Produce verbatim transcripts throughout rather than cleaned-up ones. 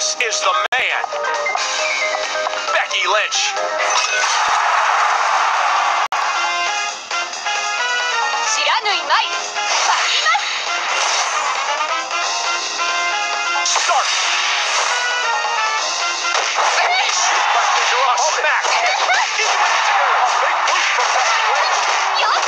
This is the man, Becky Lynch. Start. Becky shoot left to draw smack. Big move from Becky Lynch. This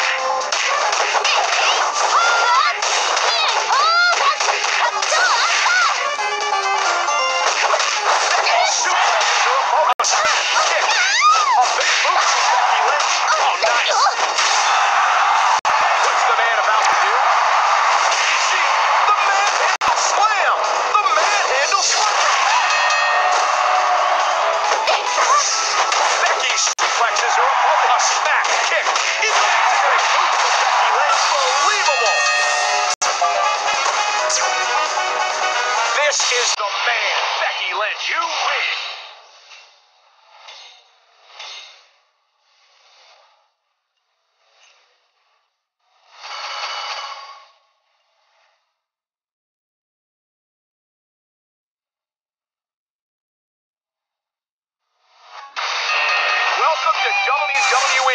is the man, Becky Lynch. You win. Welcome to W W E.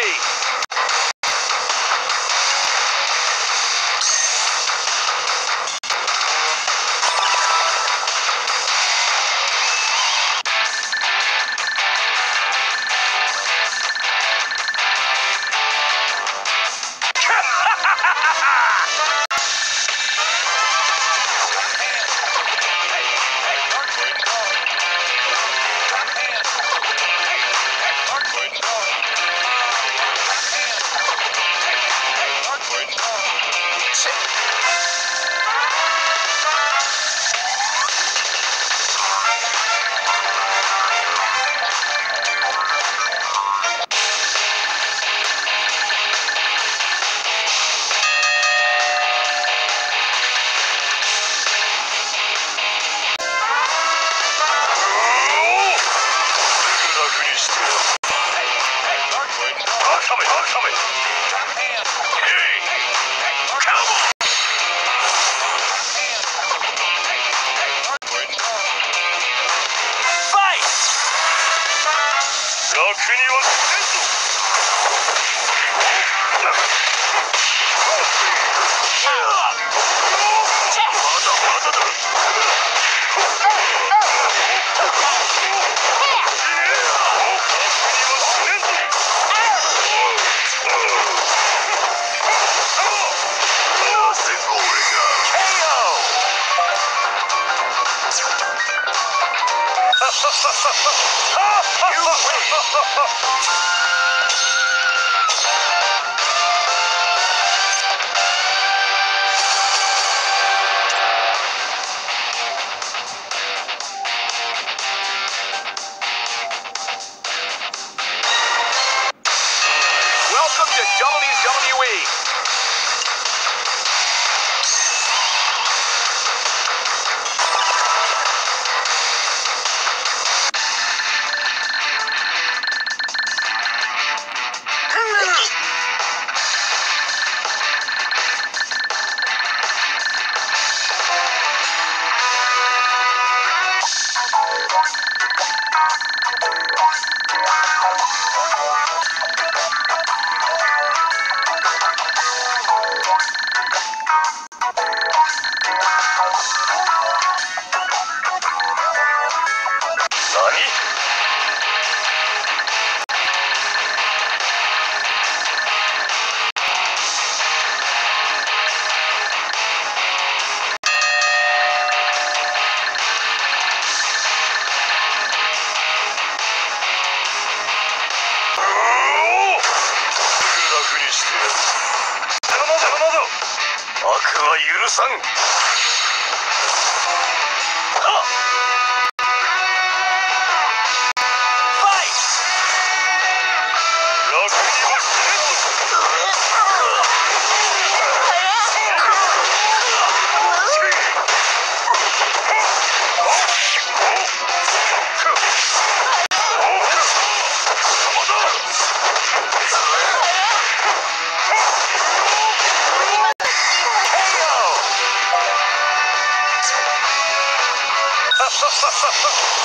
Welcome to W W E. You win.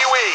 You win.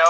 Oh,